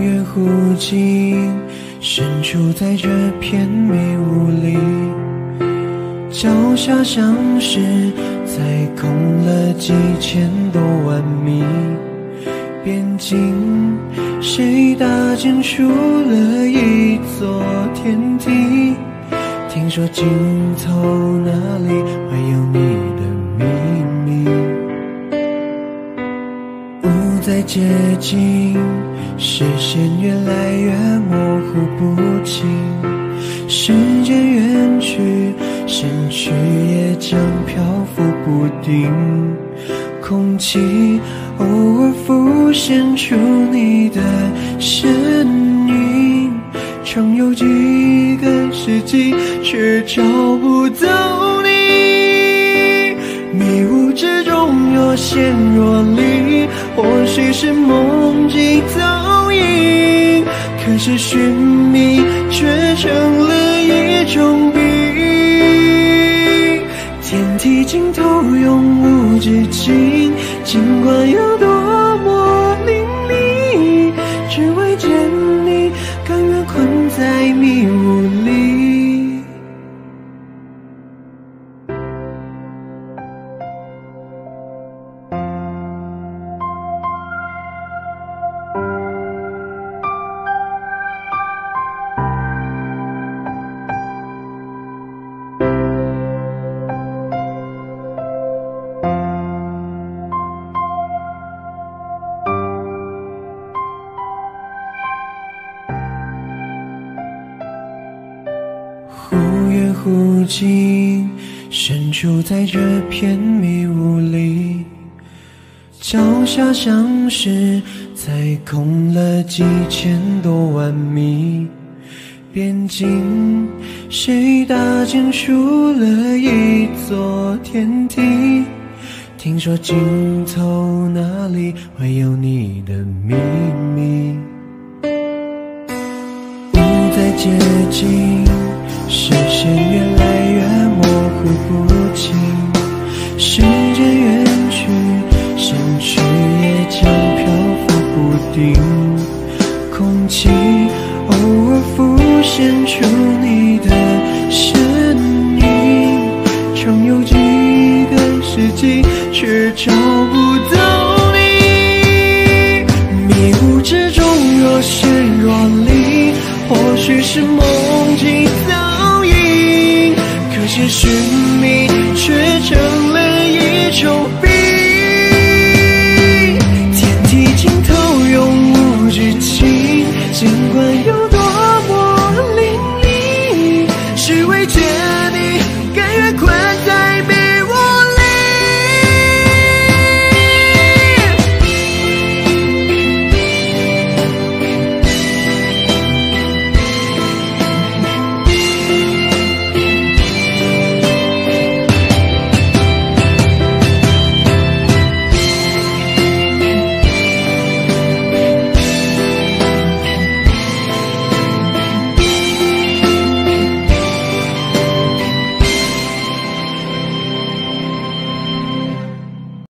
越湖景，身处在这片迷雾里，脚下像是踩空了几千多万米。边境，谁搭建出了一座天地？听说尽头那里会有你的秘密。雾在接近，视线越来越模糊不清。时间远去，身躯也将漂浮不定。空气偶尔浮现出你的身影，重游几个世纪，却找不到你。迷雾之中若现若离，或许是梦境投影，可是寻觅却成了一种病。天地尽头永无止境，尽管有多么淋漓，只为见你，甘愿困在迷雾里。忽近，身处在这片迷雾里，脚下像是踩空了几千多万米。边境，谁搭建出了一座天地？听说尽头那里会有你的秘密。雾在接近，视线越来越模糊不清，时间远去，身躯也将漂浮不定。空气偶尔浮现出你的身影，重游几个世纪，却找不到你。迷雾之中若现若离，或许是梦境。寻觅